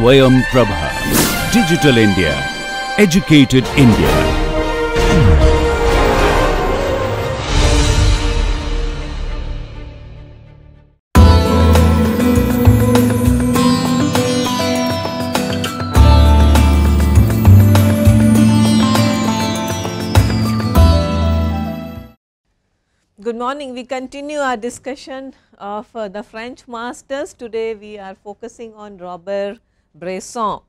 Swayam Prabha, Digital India, Educated India. Good morning. We continue our discussion of the French masters. Today we are focusing on Robert Bresson.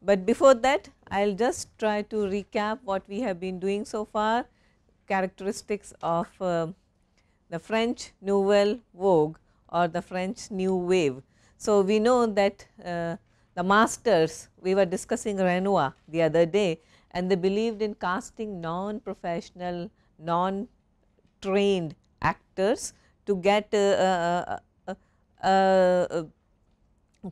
But before that, I will just try to recap what we have been doing so far, characteristics of the French Nouvelle Vogue or the French New Wave. So, we know that the masters, we were discussing Renoir the other day, and they believed in casting non-professional, non-trained actors to get a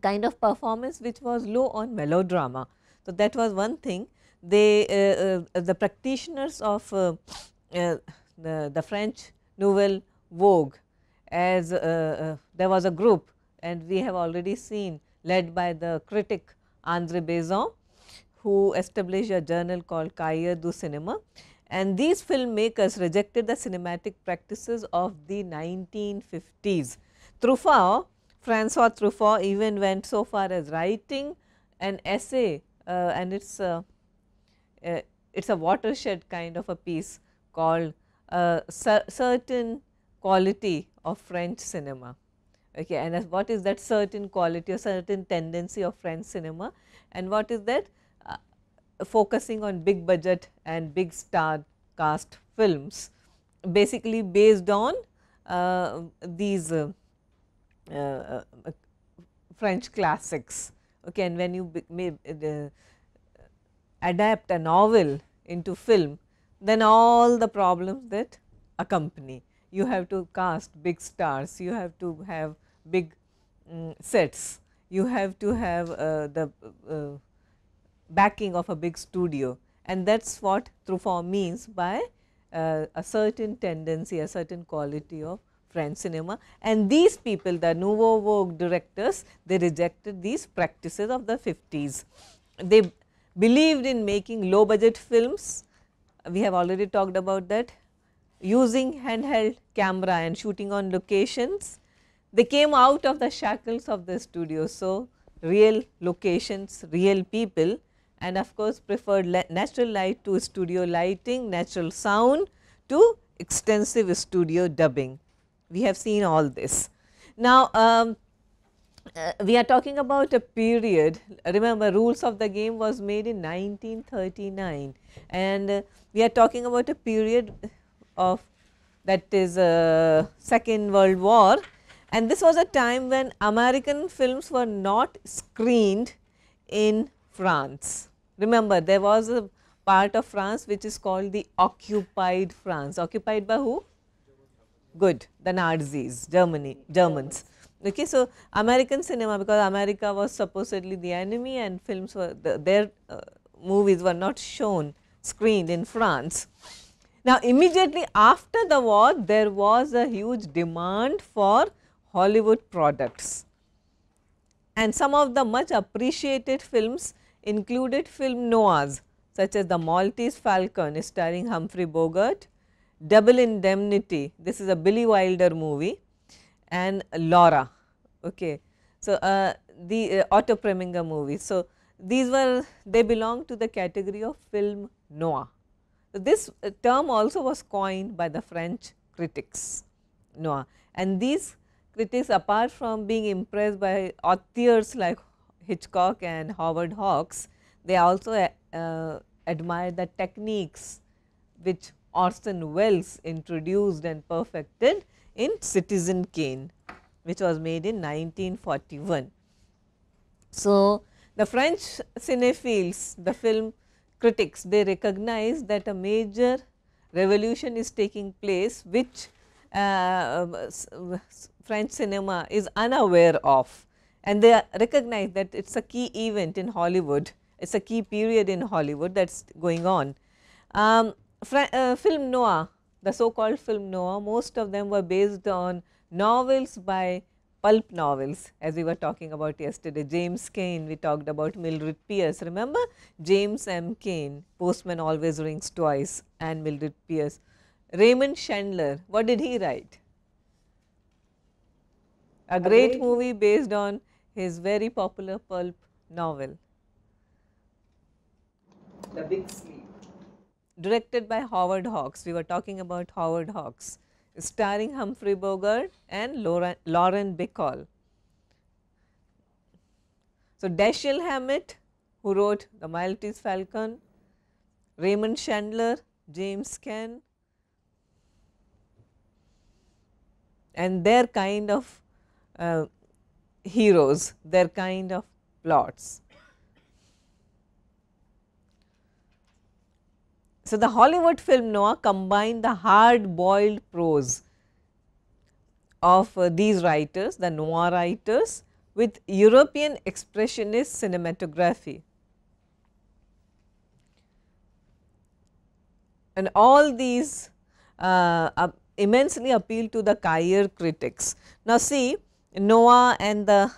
kind of performance which was low on melodrama. So, that was one thing. They, the practitioners of the French Nouvelle Vogue, as there was a group, and we have already seen, led by the critic André Bazin, who established a journal called Cahiers du Cinéma. And these filmmakers rejected the cinematic practices of the 1950s. Truffaut, François Truffaut, even went so far as writing an essay. And it's a watershed kind of a piece called Certain Quality of French Cinema. Okay, and as what is that certain quality or certain tendency of French cinema, and what is that? Focusing on big budget and big star cast films, basically based on these French classics. Okay, and when you adapt a novel into film, then all the problems that accompany. You have to cast big stars, you have to have big sets, you have to have the backing of a big studio, and that is what Truffaut means by a certain tendency, a certain quality of French cinema. And these people, the Nouveau Vogue directors, they rejected these practices of the 50s. They believed in making low budget films, we have already talked about that, using handheld camera and shooting on locations. They came out of the shackles of the studio, so real locations, real people, and of course preferred natural light to studio lighting, natural sound to extensive studio dubbing. We have seen all this. Now, we are talking about a period. Remember, Rules of the Game was made in 1939, and we are talking about a period of, that is, Second World War, and this was a time when American films were not screened in France. Remember, there was a part of France which is called the occupied France. Occupied by who? Good, the Nazis, Germans. Okay, so American cinema, because America was supposedly the enemy, and films were their movies were not shown, screened in France. Now, immediately after the war, there was a huge demand for Hollywood products, and some of the much appreciated films included film noirs such as The Maltese Falcon, starring Humphrey Bogart, Double Indemnity, this is a Billy Wilder movie, and Laura. Okay. So, the Otto Preminger movies. So, these were, they belong to the category of film noir. So, this term also was coined by the French critics, noir, and these critics, apart from being impressed by authors like Hitchcock and Howard Hawks, they also admired the techniques which Orson Welles introduced and perfected in Citizen Kane, which was made in 1941. So, the French cinephiles, the film critics, they recognize that a major revolution is taking place which French cinema is unaware of, and they recognize that it is a key event in Hollywood, it is a key period in Hollywood that is going on. Film noir, the so called film noir, most of them were based on novels by pulp novels, as we were talking about yesterday. James Cain, we talked about Mildred Pierce. Remember James M. Cain, Postman Always Rings Twice, and Mildred Pierce. Raymond Chandler, what did he write? A great movie based on his very popular pulp novel, The Big Sleep. Directed by Howard Hawks. We were talking about Howard Hawks. Starring Humphrey Bogart and Lauren Bacall. So, Dashiell Hammett, who wrote The Maltese Falcon, Raymond Chandler, James Cain, and their kind of heroes, their kind of plots. So, the Hollywood film noir combined the hard-boiled prose of these writers, the noir writers, with European expressionist cinematography. And all these immensely appeal to the Cahiers critics. Now, see, noir and the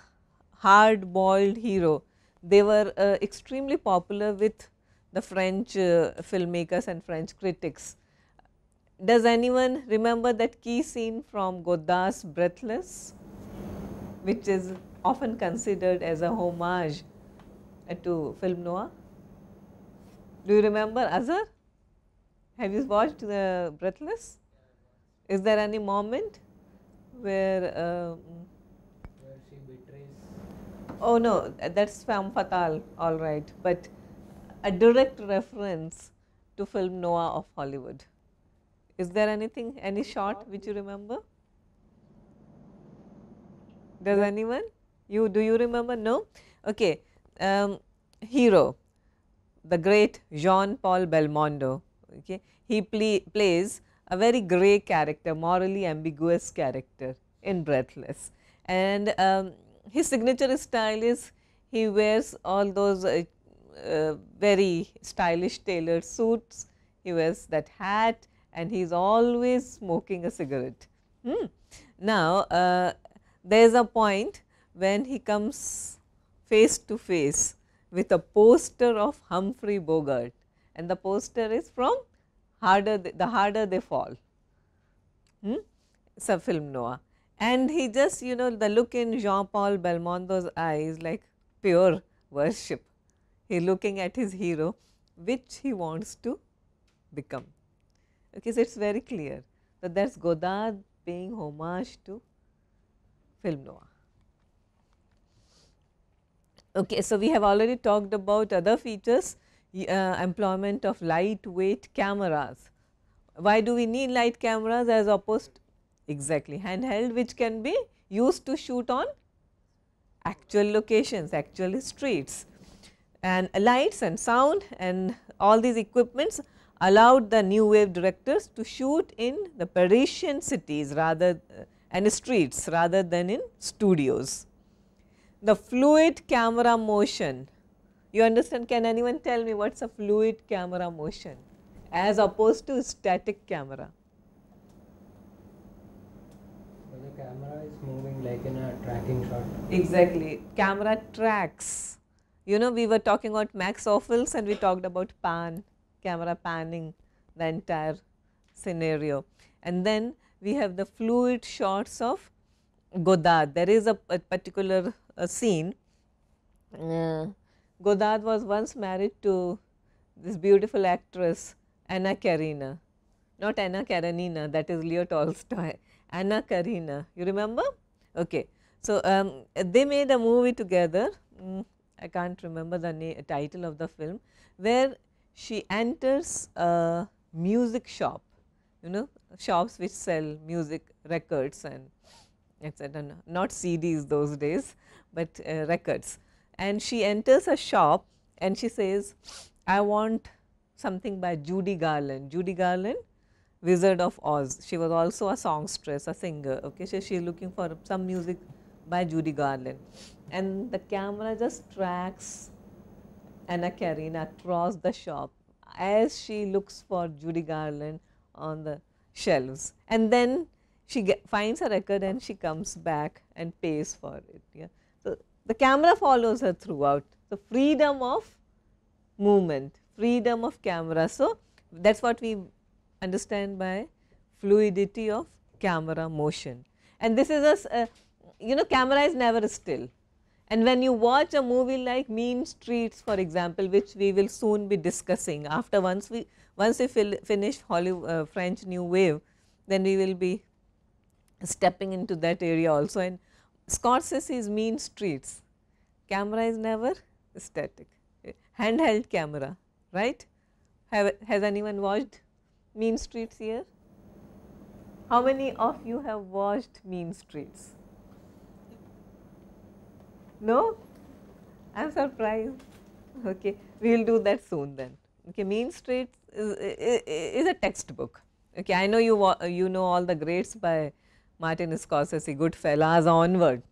hard-boiled hero, they were extremely popular with the French filmmakers and French critics. Does anyone remember that key scene from Godard's Breathless, which is often considered as a homage to film noir? Do you remember, Azhar? Have you watched Breathless? Is there any moment where she betrays? Oh no, that's femme fatale, all right, but a direct reference to film noir of Hollywood. Is there anything, any shot which you remember? Does anyone? Do you remember? No? Okay. Hero, the great Jean-Paul Belmondo. Okay. He plays a very grey character, morally ambiguous character in Breathless. And his signature style is he wears all those very stylish tailored suits, he wears that hat, and he is always smoking a cigarette. Now, there is a point when he comes face to face with a poster of Humphrey Bogart, and the poster is from The Harder They Fall, it's a film noir, and he just, you know, the look in Jean-Paul Belmondo's eyes, like pure worship. He looking at his hero, which he wants to become. Okay, so it's very clear that that's Godard paying homage to film noir. Okay, so we have already talked about other features, employment of lightweight cameras. Why do we need light cameras as opposed? Exactly, handheld, which can be used to shoot on actual locations, actual streets. And lights and sound and all these equipments allowed the new wave directors to shoot in the Parisian cities rather and streets rather than in studios. The fluid camera motion, you understand, can anyone tell me what's a fluid camera motion as opposed to static camera? So the camera is moving like in a tracking shot. Exactly, camera tracks. You know, we were talking about Max Ophuls and we talked about pan, camera panning the entire scenario. And then we have the fluid shots of Godard. There is a particular scene. Godard was once married to this beautiful actress, Anna Karina. Not Anna Karenina, that is Leo Tolstoy. Anna Karina, you remember? Okay. So, they made a movie together. I can't remember the title of the film, where she enters a music shop, you know, shops which sell music records and etc. Not CDs those days, but records. And she enters a shop and she says, I want something by Judy Garland. Judy Garland, Wizard of Oz. She was also a songstress, a singer. Okay, so she is looking for some music by Judy Garland, and the camera just tracks Anna Karina across the shop as she looks for Judy Garland on the shelves, and then she finds her record and she comes back and pays for it. Yeah. So, the camera follows her throughout. So, freedom of movement, freedom of camera. So, that is what we understand by fluidity of camera motion. And this is a, you know, camera is never still. And when you watch a movie like Mean Streets, for example, which we will soon be discussing after once we finish Hollywood, French New Wave, then we will be stepping into that area also. And Scorsese's Mean Streets, camera is never static, handheld camera, right? Has anyone watched Mean Streets here? How many of you have watched Mean Streets? No? I am surprised. Okay, we will do that soon then. Okay, Mean Streets is a textbook. Okay, I know you know all the greats by Martin Scorsese, Goodfellas onwards.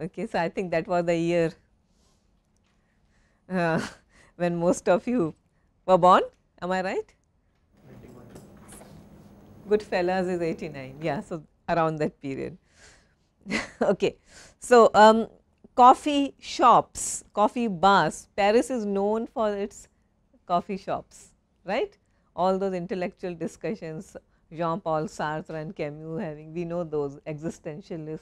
Okay, so I think that was the year when most of you were born. Am I right? Goodfellas is 89. Yeah, so around that period. Okay, so coffee shops, coffee bars. Paris is known for its coffee shops, right? All those intellectual discussions, Jean-Paul Sartre and Camus having, we know those existentialist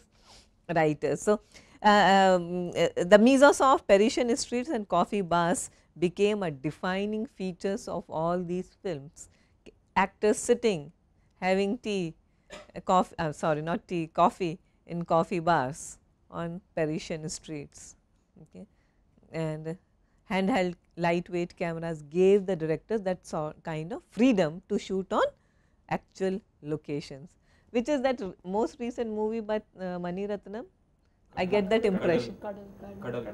writers. So, the mise-en-scène of Parisian streets and coffee bars became a defining features of all these films. Actors sitting, having tea, coffee, sorry, not tea, coffee in coffee bars on Parisian streets, okay, and handheld lightweight cameras gave the directors that sort kind of freedom to shoot on actual locations, which is that most recent movie by Mani Ratnam. I get that impression. Kadal.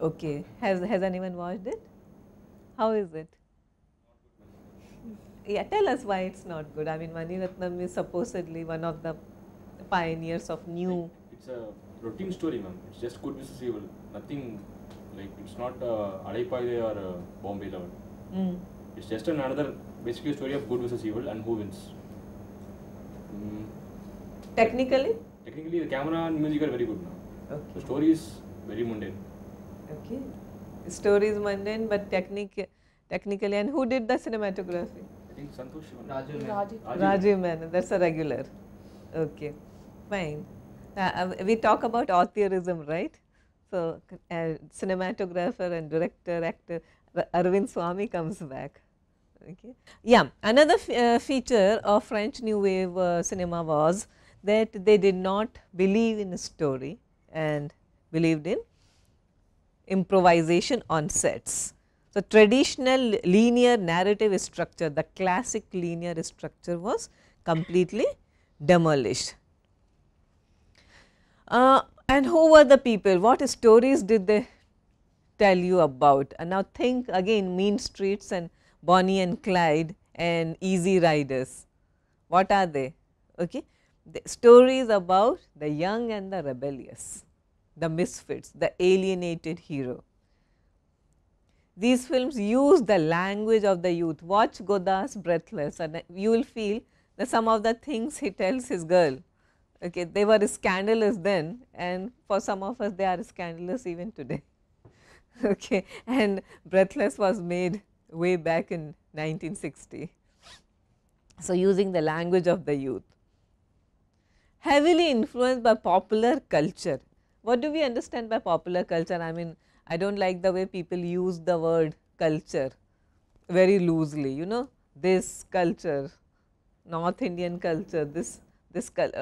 Okay, has anyone watched it? How is it? Yeah, tell us why it's not good. I mean, Mani Ratnam is supposedly one of the pioneers of new. It's a routine story, ma'am. It's just good business evil. Nothing like it's not Alaipaide or Bombay level. It's just another basically story of good versus evil and who wins. Technically, the camera and music are very good now. Okay. The story is very mundane. Okay, the story is mundane, but technically, and who did the cinematography? I think Santosh Sivan. Rajiv Menon. That's a regular. Okay, fine. We talk about authorism, right? So, cinematographer and director, actor, Arvind Swami comes back. Okay. Yeah, another feature of French New Wave cinema was that they did not believe in story and believed in improvisation on sets. So, traditional linear narrative structure, the classic linear structure was completely demolished. And who were the people? What stories did they tell you about? And now think again, Mean Streets and Bonnie and Clyde and Easy Riders. What are they? Okay, the stories about the young and the rebellious, the misfits, the alienated hero. These films use the language of the youth. Watch Godard's Breathless and you will feel that some of the things he tells his girl. Okay, they were scandalous then, and for some of us they are scandalous even today. Okay, and Breathless was made way back in 1960. So, using the language of the youth. Heavily influenced by popular culture. What do we understand by popular culture? I mean, I do not like the way people use the word culture very loosely, you know, this culture, North Indian culture, this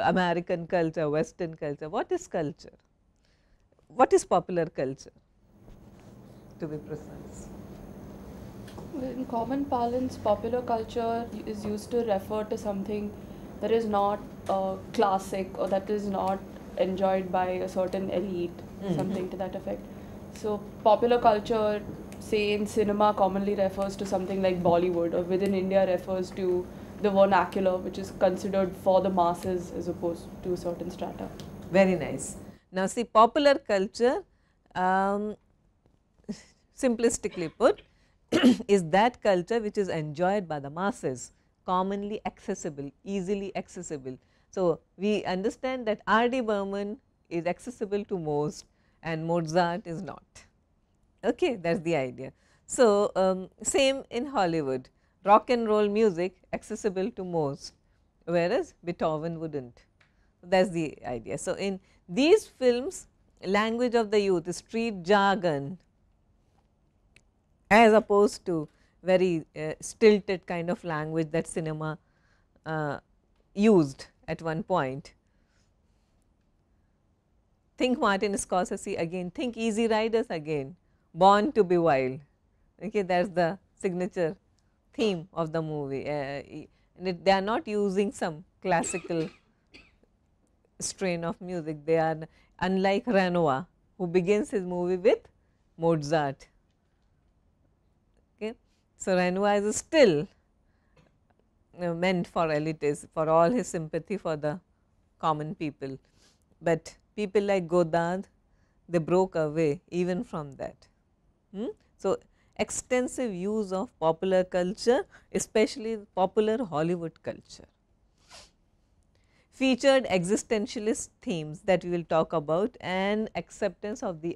American culture, Western culture. What is culture? What is popular culture, to be precise? In common parlance, popular culture is used to refer to something that is not classic or that is not enjoyed by a certain elite, something to that effect. So, popular culture, say in cinema, commonly refers to something like Bollywood, or within India refers to the vernacular, which is considered for the masses as opposed to certain strata. Very nice. Now, see, popular culture, simplistically put, is that culture which is enjoyed by the masses, commonly accessible, easily accessible, So, we understand that R.D. Burman is accessible to most and Mozart is not, okay, that is the idea. So, same in Hollywood, rock and roll music accessible to most, whereas Beethoven would not, that is the idea. So, in these films, language of the youth, street jargon, as opposed to very stilted kind of language that cinema used at one point. Think Martin Scorsese again, think Easy Riders again, Born to Be Wild, okay, that is the signature theme of the movie, and they are not using some classical strain of music, they are unlike Renoir, who begins his movie with Mozart. Okay. So, Renoir is still meant for elites, for all his sympathy for the common people, but people like Godard, they broke away even from that. So, extensive use of popular culture, especially popular Hollywood culture. Featured existentialist themes that we will talk about and acceptance of the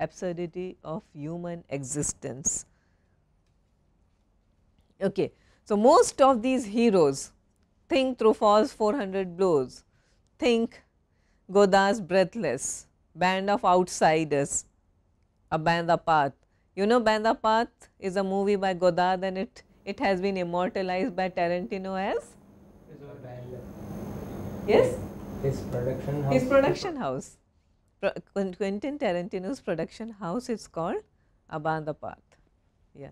absurdity of human existence. Okay. So, most of these heroes, think Truffaut's 400 Blows, think Godard's Breathless, Band of Outsiders, a Band Apart. You know, Band Apart is a movie by Godard and it has been immortalized by Tarantino as? Yes? His production house. His production house. Quentin Tarantino's production house is called A Band Apart. Yeah.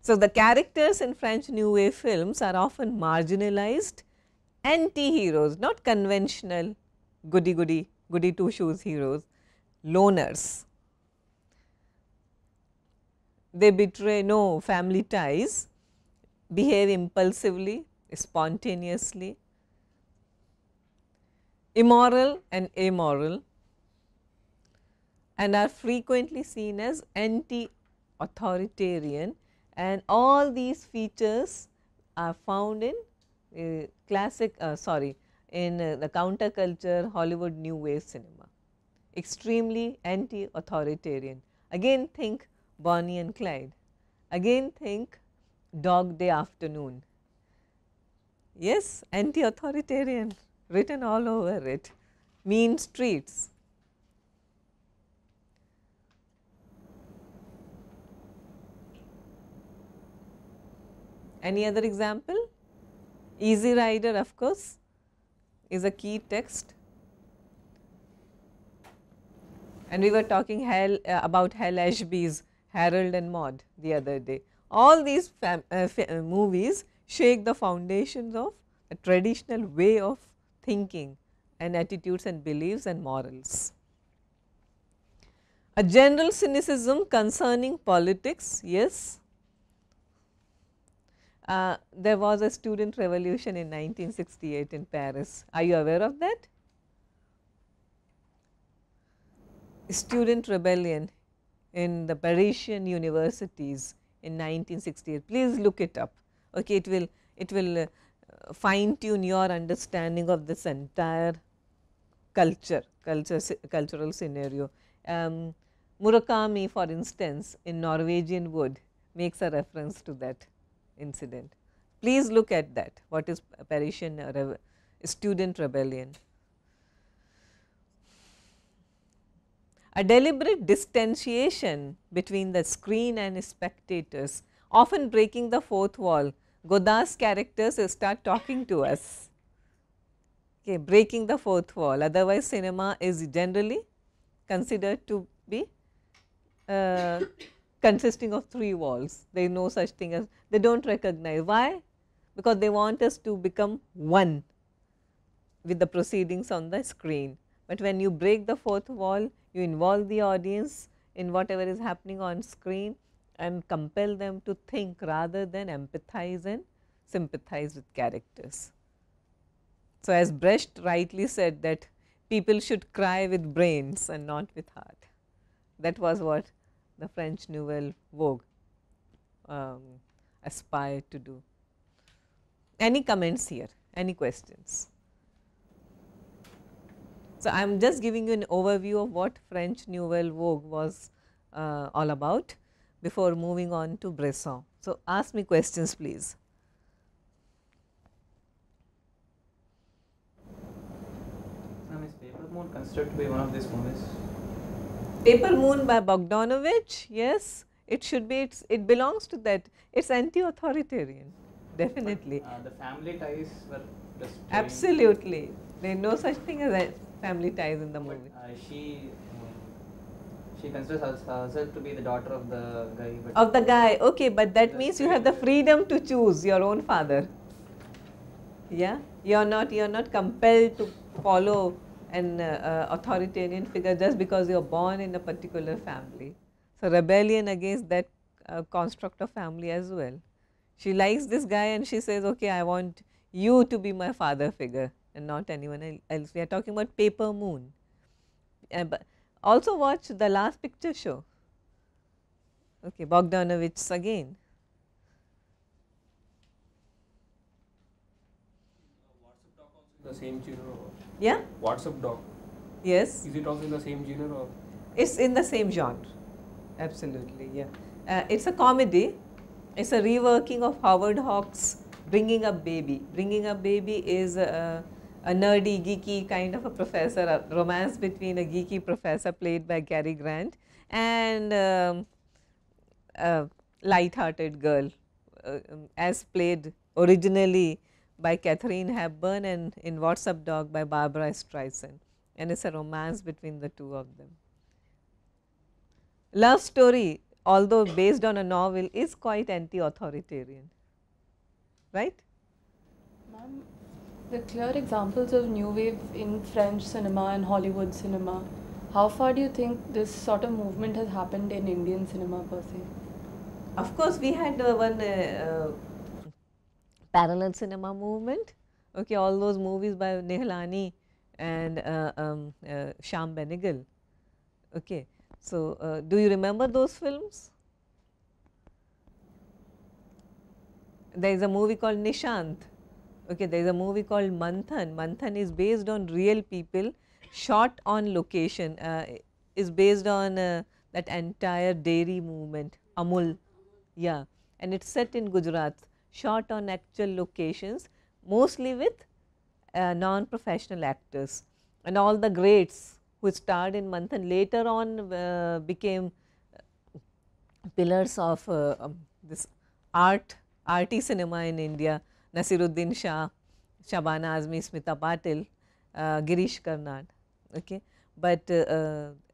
So, the characters in French New Wave films are often marginalized anti-heroes, not conventional goody two-shoes heroes, loners. They betray no family ties, behave impulsively, spontaneously, immoral and amoral, and are frequently seen as anti-authoritarian, and all these features are found in the counterculture Hollywood New Wave cinema, extremely anti-authoritarian. Again think Bonnie and Clyde, again think Dog Day Afternoon. Yes, anti-authoritarian written all over it. Mean Streets. Any other example? Easy Rider, of course, is a key text, and we were talking about Hal Ashby's Harold and Maude the other day. All these movies shake the foundations of a traditional way of thinking and attitudes and beliefs and morals. A general cynicism concerning politics, yes. There was a student revolution in 1968 in Paris. Are you aware of that? Student rebellion in the Parisian universities in 1968. Please look it up. Okay, it will fine tune your understanding of this entire cultural scenario. Murakami, for instance, in Norwegian Wood makes a reference to that incident. Please look at that, what is Parisian student rebellion. A deliberate distanciation between the screen and spectators, often breaking the fourth wall. Godard's characters start talking to us, okay, breaking the fourth wall, otherwise cinema is generally considered to be consisting of three walls. There is no such thing as, they do not recognize. Why? Because they want us to become one with the proceedings on the screen. But when you break the fourth wall, you involve the audience in whatever is happening on screen and compel them to think rather than empathize and sympathize with characters. So, as Brecht rightly said, that people should cry with brains and not with heart. That was what the French Nouvelle Vogue aspired to do. Any comments here? Any questions? So, I am just giving you an overview of what French Nouvelle Vogue was all about before moving on to Bresson. So, ask me questions please. Now, is Paper Moon considered to be one of these movies? Paper Moon by Bogdanovich, yes, it should be, it belongs to that, it is anti-authoritarian, definitely. But, the family ties were destroyed. Absolutely, there is no such thing as family ties in the movie. But, she considers herself to be the daughter of the guy. But of the guy, okay, but that means you have the freedom to choose your own father. Yeah, you are not compelled to follow an authoritarian figure just because you are born in a particular family. So rebellion against that construct of family as well. She likes this guy and she says, okay, I want you to be my father figure and not anyone else. We are talking about Paper Moon. But also watch The Last Picture Show, okay, Bogdanovich again. WhatsApp Doc also in the same genre? Yeah? WhatsApp Doc. Yes. Is it also in the same genre? Or? It's in the same genre, absolutely, yeah. It's a comedy, it's a reworking of Howard Hawks' Bringing Up Baby. Bringing Up Baby is a nerdy, geeky kind of a professor, a romance between a geeky professor played by Cary Grant and a light-hearted girl as played originally by Katharine Hepburn and in WhatsApp Doc by Barbara Streisand, and it is a romance between the two of them. Love Story, although based on a novel, is quite anti-authoritarian, right? Ma'am, the clear examples of new wave in French cinema and Hollywood cinema, how far do you think this sort of movement has happened in Indian cinema per se? Of course, we had one parallel cinema movement, okay, all those movies by Nihalani and Shyam Benegal, okay. So, do you remember those films? There is a movie called Nishant. Okay, there is a movie called Manthan. Manthan is based on real people, shot on location, is based on that entire dairy movement, Amul, yeah, and it is set in Gujarat, shot on actual locations, mostly with non-professional actors, and all the greats who starred in Manthan later on became pillars of this arty cinema in India. Nasiruddin Shah, Shabana Azmi, Smita Patil, Girish Karnad, okay, but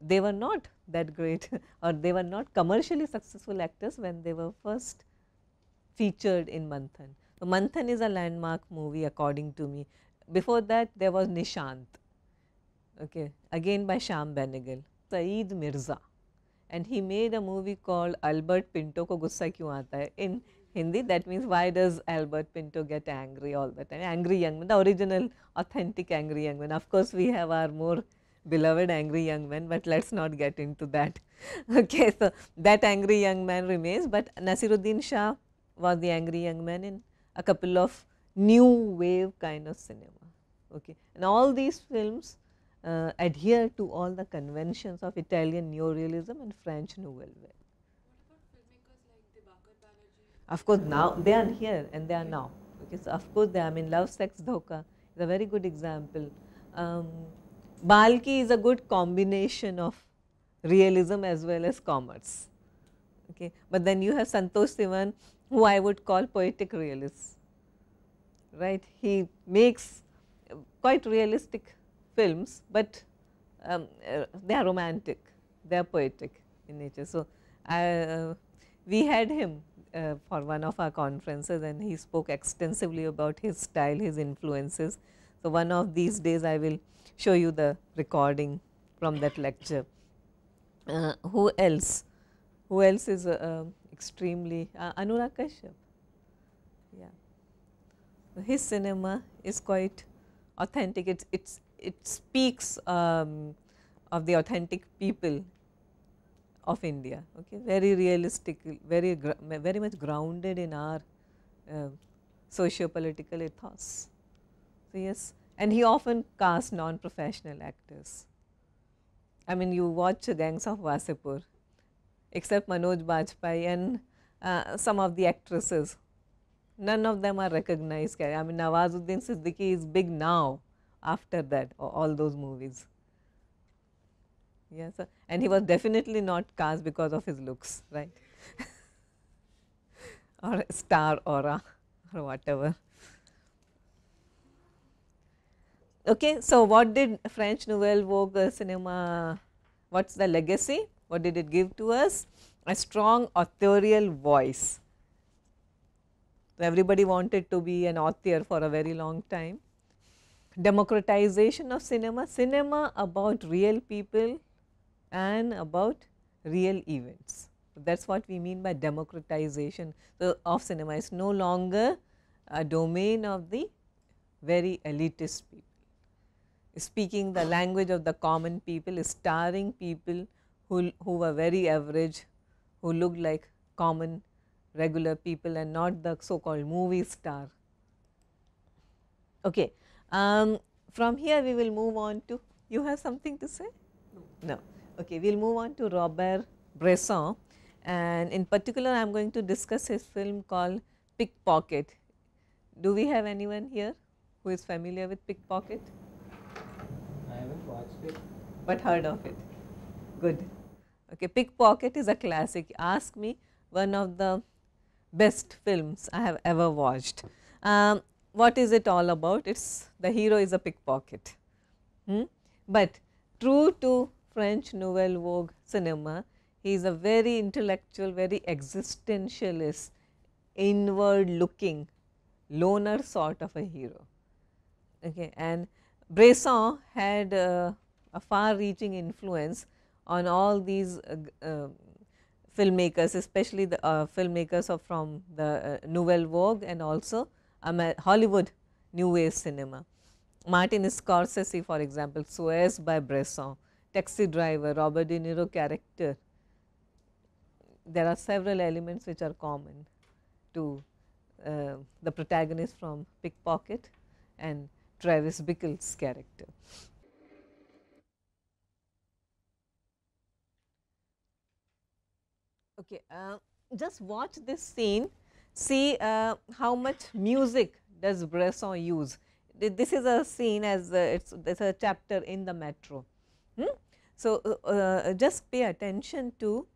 they were not that great or they were not commercially successful actors when they were first featured in Manthan. So, Manthan is a landmark movie according to me. Before that there was Nishant, okay, again by Shyam Benegal, Saeed Mirza, and he made a movie called Albert Pinto Ko Gussa Kyun Aata Hai in Hindi, that means why does Albert Pinto get angry all the time? Angry Young Man, the original authentic Angry Young Man. Of course, we have our more beloved Angry Young Man, but let us not get into that. Okay, so that Angry Young Man remains, but Nasiruddin Shah was the Angry Young Man in a couple of new wave kind of cinema. Okay, and all these films adhere to all the conventions of Italian neorealism and French Nouvelle Vague. Of course, now they are here and they are now. Okay, so of course, they are. I mean, Love, Sex, Dhoka is a very good example. Balki is a good combination of realism as well as commerce. Okay, but then you have Santosh Sivan, who I would call poetic realist. Right? He makes quite realistic films, but they are romantic, they are poetic in nature. So, we had him for one of our conferences and he spoke extensively about his style, his influences. So, one of these days I will show you the recording from that lecture. Who else? Who else is extremely Anurag Kashyap? Yeah, his cinema is quite authentic. It speaks of the authentic people of India, okay, very realistic, very much grounded in our socio-political ethos. So, yes, and he often cast non-professional actors. I mean, you watch Gangs of Wasipur, except Manoj Bajpayee and some of the actresses, none of them are recognized. I mean, Nawazuddin Siddiqui is big now after that, all those movies. Yes, yeah, so, and he was definitely not cast because of his looks, right? Or star aura or whatever. Okay, so what did French Nouvelle Vogue cinema, what's the legacy? What did it give to us? A strong authorial voice. So everybody wanted to be an author for a very long time. Democratization of cinema, cinema about real people and about real events. That is what we mean by democratization of cinema. It is no longer a domain of the very elitist people. Speaking the language of the common people, starring people who were very average, who looked like common regular people and not the so called movie star. Okay. From here we will move on to, you have something to say? No. Okay, we will move on to Robert Bresson, and in particular I am going to discuss his film called Pickpocket. Do we have anyone here who is familiar with Pickpocket? I haven't watched it. But heard of it. Good. Okay, Pickpocket is a classic. Ask me, one of the best films I have ever watched. What is it all about? It's the hero is a pickpocket. But true to French Nouvelle Vogue cinema, he is a very intellectual, very existentialist, inward looking, loner sort of a hero. Okay, and Bresson had a far reaching influence on all these filmmakers, especially the filmmakers from the Nouvelle Vogue and also Hollywood New Wave cinema. Martin Scorsese, for example, swears by Bresson, Taxi Driver, Robert De Niro character. There are several elements which are common to the protagonist from Pickpocket and Travis Bickle's character. Okay, just watch this scene, see how much music does Bresson use. This is a scene as it's a chapter in the metro. So, just pay attention to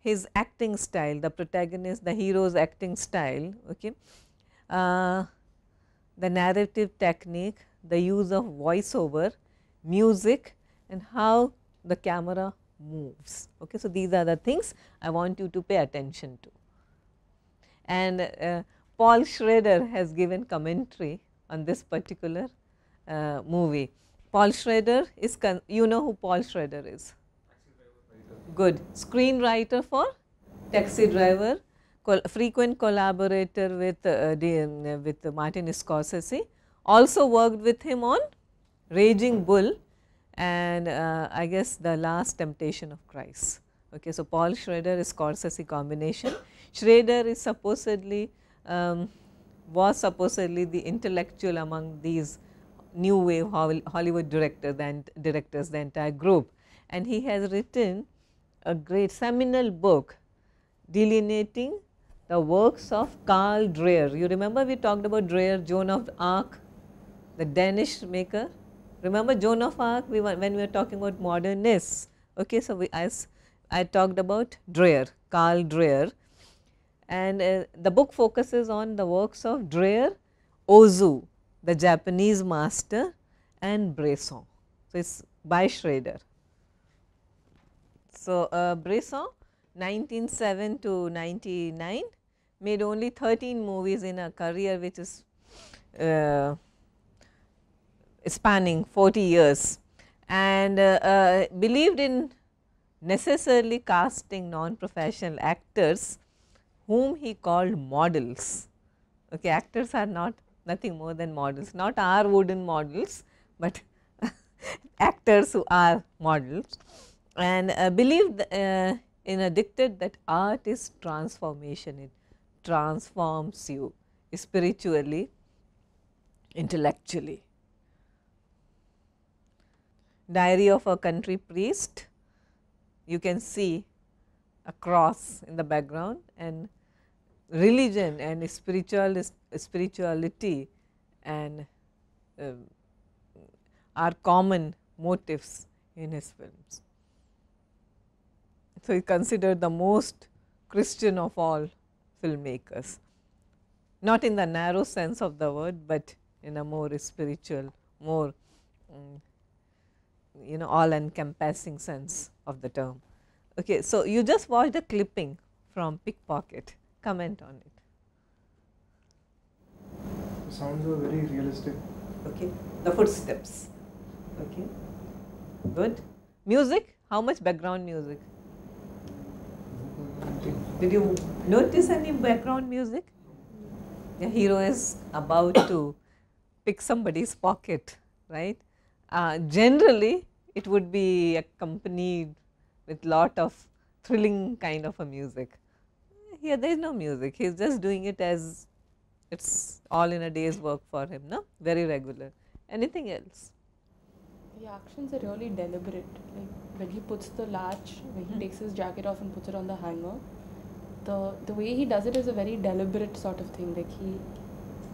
his acting style, the protagonist, the hero's acting style, okay. The narrative technique, the use of voiceover, music, and how the camera moves. Okay, so these are the things I want you to pay attention to. And Paul Schrader has given commentary on this particular movie. Paul Schrader is, you know who Paul Schrader is? Good. Screenwriter for Taxi Driver, frequent collaborator with Martin Scorsese, also worked with him on Raging Bull and I guess The Last Temptation of Christ. Okay, so Paul Schrader is Scorsese combination. Schrader is supposedly, was supposedly the intellectual among these new wave Hollywood directors, the entire group, and he has written a great seminal book delineating the works of Karl Dreyer. You remember we talked about Dreyer, Joan of Arc, the Danish maker. Remember Joan of Arc, when we were talking about modernists. Okay, so I talked about Dreyer, Karl Dreyer, and the book focuses on the works of Dreyer, Ozu, the Japanese master, and Bresson. So, it is by Schrader. So, Bresson 1907 to 99 made only 13 movies in a career which is spanning 40 years and believed in necessarily casting non-professional actors whom he called models. Okay, actors are nothing more than models, not our wooden models, but actors who are models, and believed in a dictate that art is transformation, it transforms you spiritually, intellectually. Diary of a Country Priest. You can see a cross in the background, and religion and spirituality and are common motifs in his films. So, he is considered the most Christian of all filmmakers, not in the narrow sense of the word, but in a more spiritual, more you know, all encompassing sense of the term. Okay, so, you just watched a clipping from Pickpocket. Comment on it. The sounds were very realistic. Okay, the footsteps. Okay, good. Music, how much background music? Did you notice any background music? The hero is about to pick somebody's pocket, right? Generally, it would be accompanied with lot of thrilling kind of a music. Here there is no music, he is just doing it as it is all in a day's work for him, no? Very regular. Anything else? The actions are really deliberate, like when he puts the latch, when he takes his jacket off and puts it on the hanger, the way he does it is a very deliberate sort of thing, like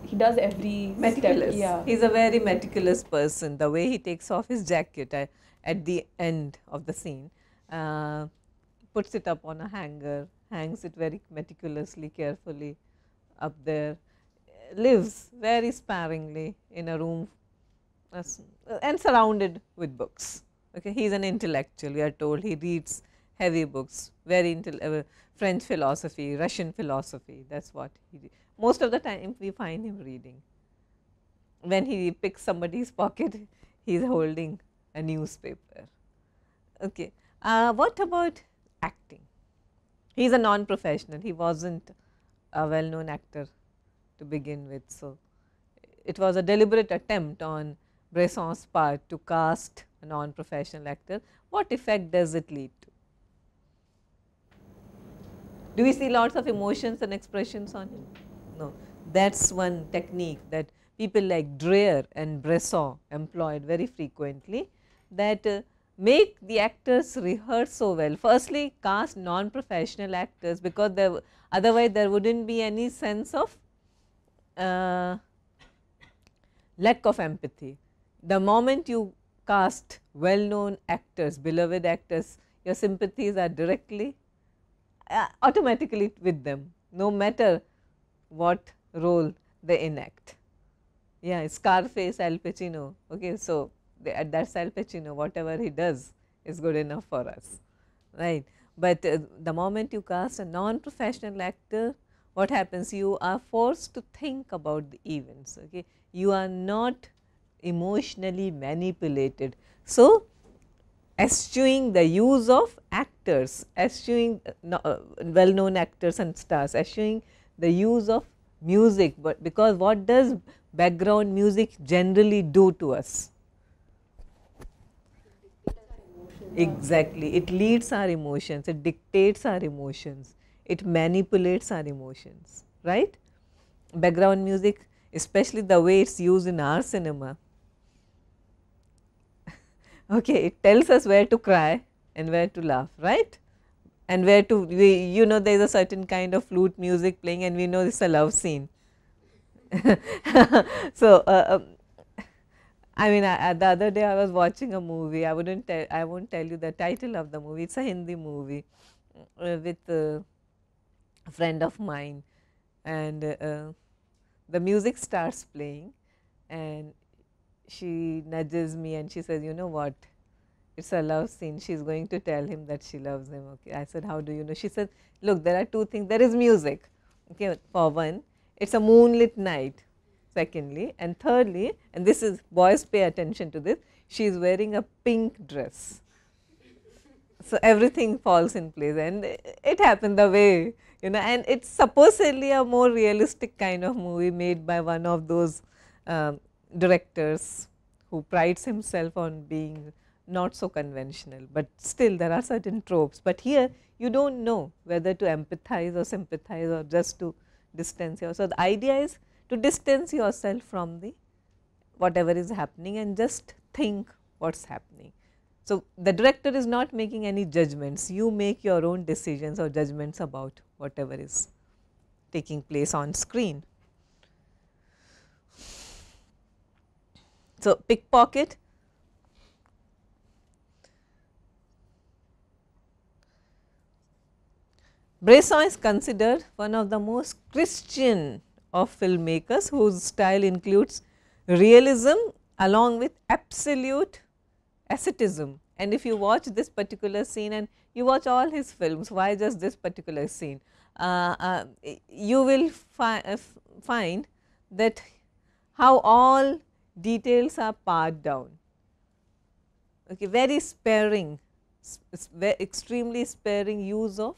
he does every meticulous step. Yeah. He is a very meticulous person, the way he takes off his jacket at the end of the scene, puts it up on a hanger, hangs it very meticulously, carefully up there, lives very sparingly in a room and surrounded with books. Okay, he is an intellectual, we are told he reads heavy books, very French philosophy, Russian philosophy, that is what he reads. Most of the time we find him reading. When he picks somebody's pocket, he is holding a newspaper. Okay. What about acting? He is a non-professional, he was not a well-known actor to begin with. So, it was a deliberate attempt on Bresson's part to cast a non-professional actor. What effect does it lead to? Do we see lots of emotions and expressions on him? No. That is one technique that people like Dreyer and Bresson employed very frequently, that make the actors rehearse so well. Firstly, cast non-professional actors, because there, otherwise there would not be any sense of lack of empathy. The moment you cast well-known actors, beloved actors, your sympathies are directly automatically with them, no matter what role they enact. Yeah, Scarface, Al Pacino, okay, so that's Al Pacino, whatever he does is good enough for us, right. But the moment you cast a non-professional actor, what happens? You are forced to think about the events, okay. You are not emotionally manipulated. So, eschewing the use of actors, eschewing well-known actors and stars, eschewing the use of music, but because what does background music generally do to us? Exactly, it leads our emotions, it dictates our emotions, it manipulates our emotions, right? Background music, especially the way it is used in our cinema, okay, it tells us where to cry and where to laugh, right? And where to, you know, there is a certain kind of flute music playing and we know this is a love scene. So, I mean, the other day I was watching a movie, I won't tell you the title of the movie, it is a Hindi movie with a friend of mine, and the music starts playing and she nudges me and she says, you know what, it is a love scene, she is going to tell him that she loves him. Okay, I said, how do you know? She said, look, there are two things, there is music, okay, for one, it is a moonlit night. Secondly, and thirdly, and this is, boys pay attention to this, she is wearing a pink dress. So, everything falls in place and it happened the way, you know, and it is supposedly a more realistic kind of movie made by one of those directors who prides himself on being not so conventional, but still there are certain tropes. But here you do not know whether to empathize or sympathize or just to distance yourself. So, the idea is to distance yourself from the whatever is happening and just think what is happening. So the director is not making any judgments, you make your own decisions or judgments about whatever is taking place on screen. So pickpocket Bresson is considered one of the most Christian of filmmakers, whose style includes realism along with absolute asceticism. And if you watch this particular scene, and you watch all his films, why just this particular scene? You will find that how all details are pared down, okay, very sparing, extremely sparing use of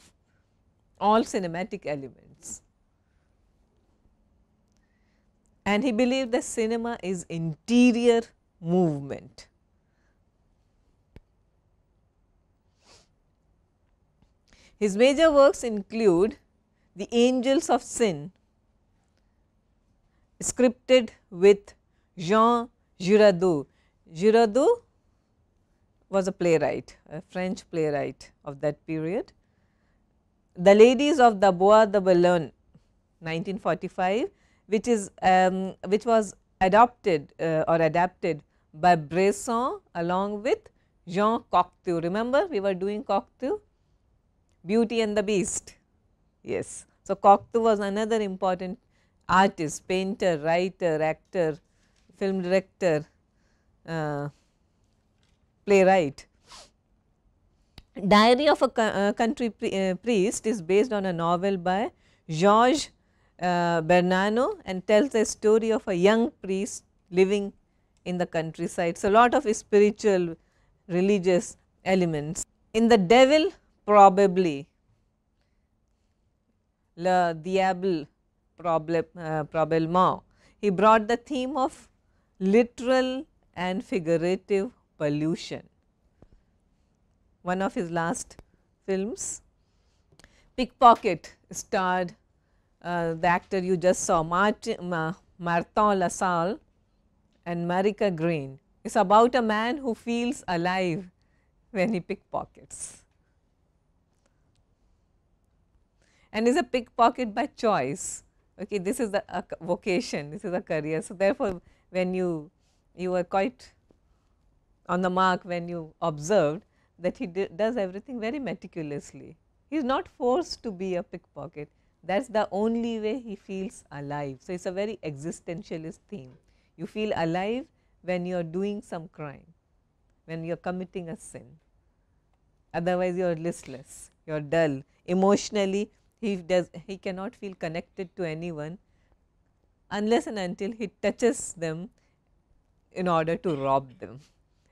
all cinematic elements. And he believed that cinema is interior movement. His major works include The Angels of Sin, scripted with Jean Giraudoux. Giraudoux was a playwright, a French playwright of that period. The Ladies of the Bois de Boulogne, 1945, which was adopted or adapted by Bresson along with Jean Cocteau. Remember, we were doing Cocteau, Beauty and the Beast. Yes. So Cocteau was another important artist, painter, writer, actor, film director, playwright. Diary of a Country Priest is based on a novel by Georges Bernano and tells the story of a young priest living in the countryside. So, a lot of spiritual, religious elements. In The Devil Probably, Le Diable Probablement, he brought the theme of literal and figurative pollution. One of his last films. Pickpocket starred the actor you just saw, Martin LaSalle and Marika Green. It's about a man who feels alive when he pickpockets, and is a pickpocket by choice. Okay, this is a vocation, this is a career. So therefore, when you were quite on the mark when you observed that he does everything very meticulously. He is not forced to be a pickpocket, that is the only way he feels alive. So, it is a very existentialist theme. You feel alive when you are doing some crime, when you are committing a sin, otherwise you are listless, you are dull. Emotionally, he cannot feel connected to anyone unless and until he touches them in order to rob them.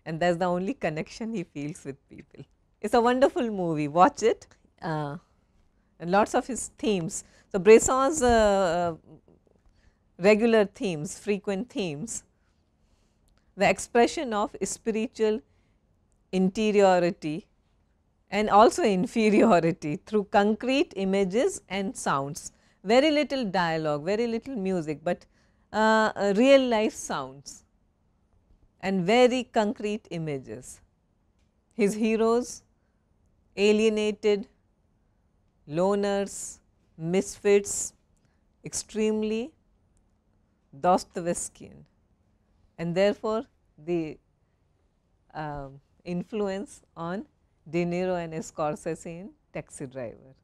And that is the only connection he feels with people. It is a wonderful movie, watch it, and lots of his themes. So, Bresson's regular themes, frequent themes, the expression of spiritual interiority and also inferiority through concrete images and sounds. Very little dialogue, very little music, but real life sounds and very concrete images. His heroes, alienated, loners, misfits, extremely Dostoevskian, and therefore the influence on De Niro and Scorsese in Taxi Driver.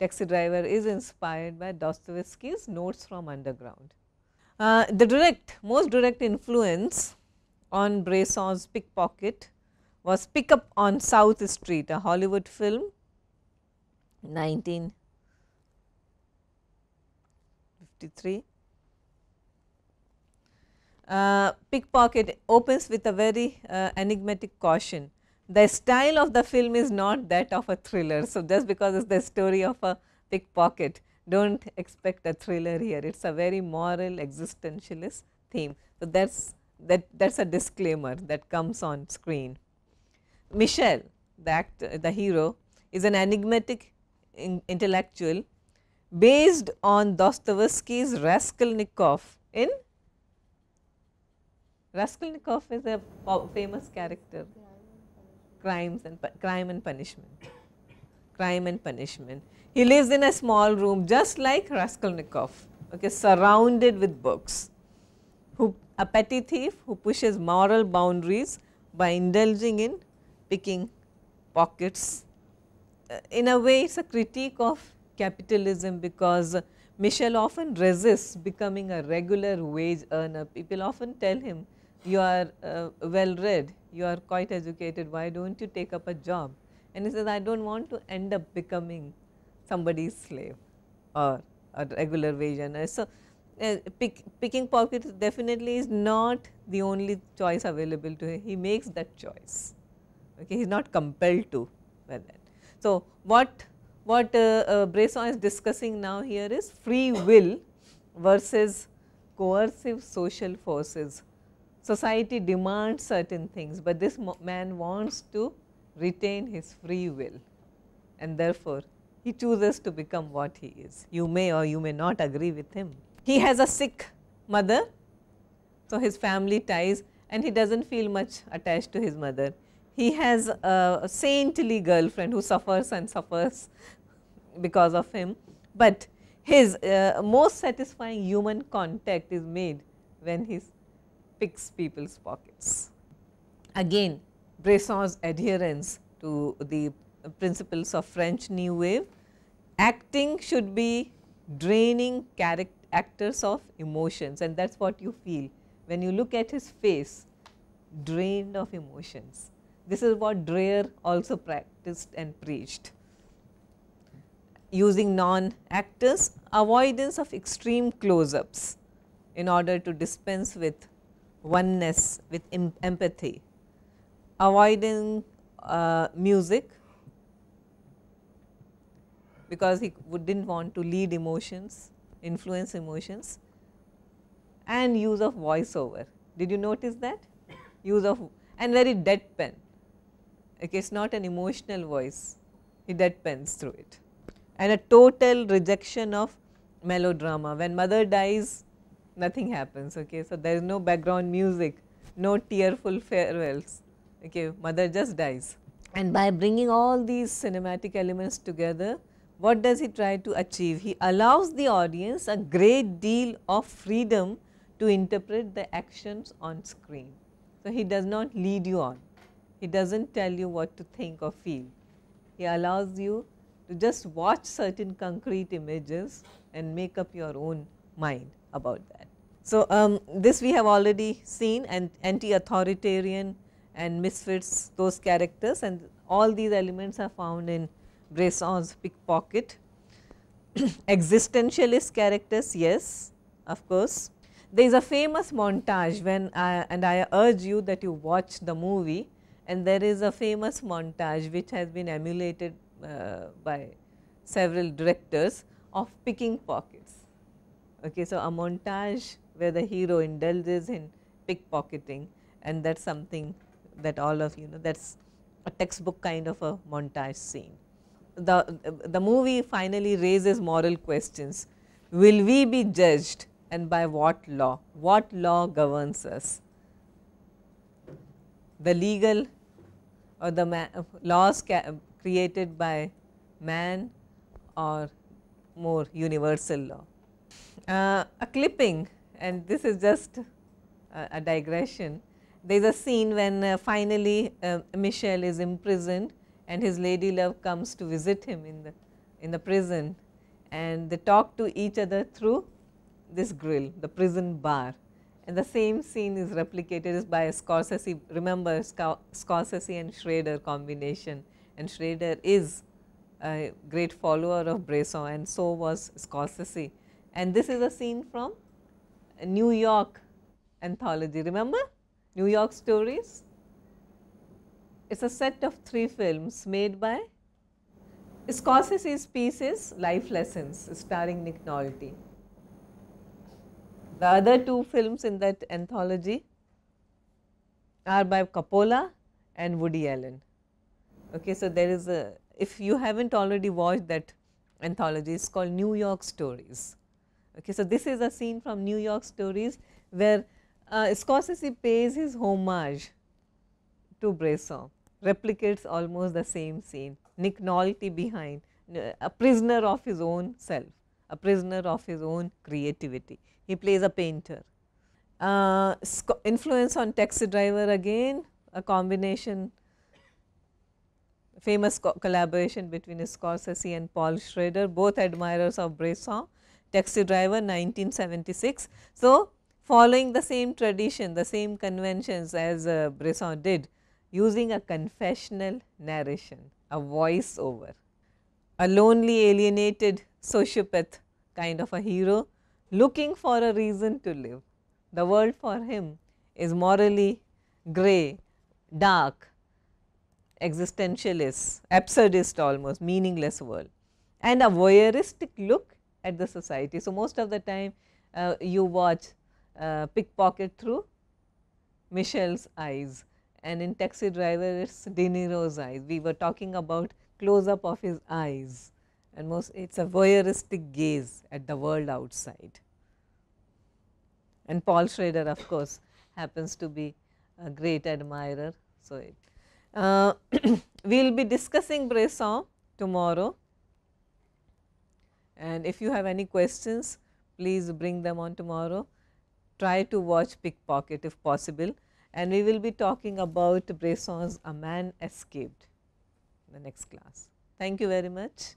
Taxi Driver is inspired by Dostoevsky's Notes from Underground. The most direct influence on Bresson's Pickpocket was Pick Up on South Street, a Hollywood film, 1953. Pickpocket opens with a very enigmatic caution. The style of the film is not that of a thriller. So, just because it is the story of a pickpocket, do not expect a thriller here. It is a very moral existentialist theme. So, that's a disclaimer that comes on screen. Michel, the hero, is an enigmatic intellectual based on Dostoevsky's Raskolnikov. Raskolnikov is a famous character Crime and Punishment. He lives in a small room just like Raskolnikov, okay, surrounded with books, a petty thief who pushes moral boundaries by indulging in picking pockets. In a way, it is a critique of capitalism, because Michel often resists becoming a regular wage earner. People often tell him, you are well read, you are quite educated, why don't you take up a job? And he says, I don't want to end up becoming somebody's slave or a regular wage earner. So, picking pockets definitely is not the only choice available to him. He makes that choice. Okay, he is not compelled to by that. So, what Bresson is discussing now here is free will versus coercive social forces. Society demands certain things, but this man wants to retain his free will, and therefore he chooses to become what he is. You may or you may not agree with him. He has a sick mother, so his family ties, and he does not feel much attached to his mother. He has a saintly girlfriend who suffers and suffers because of him, but his most satisfying human contact is made when he picks people's pockets. Again, Bresson's adherence to the principles of French New Wave, acting should be draining actors of emotions, and that is what you feel when you look at his face, drained of emotions. This is what Dreyer also practiced and preached. Using non-actors, avoidance of extreme close-ups in order to dispense with oneness, with empathy, avoiding music, because he did not want to lead emotions, influence emotions, and use of voiceover. Did you notice that? Use of, and very deadpan. Okay, it's not an emotional voice, he deadpans through it. And a total rejection of melodrama. When mother dies, nothing happens, okay, so there is no background music, no tearful farewells, okay, mother just dies. And by bringing all these cinematic elements together, what does he try to achieve? He allows the audience a great deal of freedom to interpret the actions on screen. So, he does not lead you on, he does not tell you what to think or feel. He allows you to just watch certain concrete images and make up your own mind about that. So, this we have already seen, and anti-authoritarian and misfits, those characters, and all these elements are found in Bresson's Pickpocket. Existentialist characters, yes, of course. There is a famous montage when, and I urge you that you watch the movie, and there is a famous montage which has been emulated by several directors of picking pockets. Okay, so a montage where the hero indulges in pickpocketing, and that is something that all of you know, that is a textbook kind of a montage scene. The movie finally raises moral questions. Will we be judged? And by what law? What law governs us? The legal or the laws created by man, or more universal law? A clipping, and this is just a digression. There is a scene when finally Michel is imprisoned and his lady love comes to visit him in the prison, and they talk to each other through this grill, the prison bar, and the same scene is replicated by Scorsese. Remember Scorsese and Schrader combination, and Schrader is a great follower of Bresson, and so was Scorsese, and this is a scene from a New York anthology. Remember New York Stories? It is a set of 3 films made by Scorsese's pieces, Life Lessons, starring Nick Nolte. The other 2 films in that anthology are by Coppola and Woody Allen. Okay, so there is a, if you haven't already watched that anthology, it's called New York Stories. Okay, so this is a scene from New York Stories where Scorsese pays his homage to Bresson, replicates almost the same scene. Nick Nolte behind, a prisoner of his own self, a prisoner of his own creativity. He plays a painter. Influence on Taxi Driver, again a combination, famous collaboration between Scorsese and Paul Schrader, both admirers of Bresson. Taxi Driver 1976. So, following the same tradition, the same conventions as Bresson did, using a confessional narration, a voice-over, a lonely, alienated sociopath kind of a hero looking for a reason to live. The world for him is morally grey, dark, existentialist, absurdist almost, meaningless world, and a voyeuristic look at the society. So, most of the time you watch Pickpocket through Michelle's eyes, and in Taxi Driver it is De Niro's eyes. We were talking about close up of his eyes, and most it is a voyeuristic gaze at the world outside. And Paul Schrader, of course, happens to be a great admirer. So, we will be discussing Bresson tomorrow, and if you have any questions, please bring them on tomorrow. Try to watch Pickpocket if possible, and we will be talking about Bresson's A Man Escaped in the next class. Thank you very much.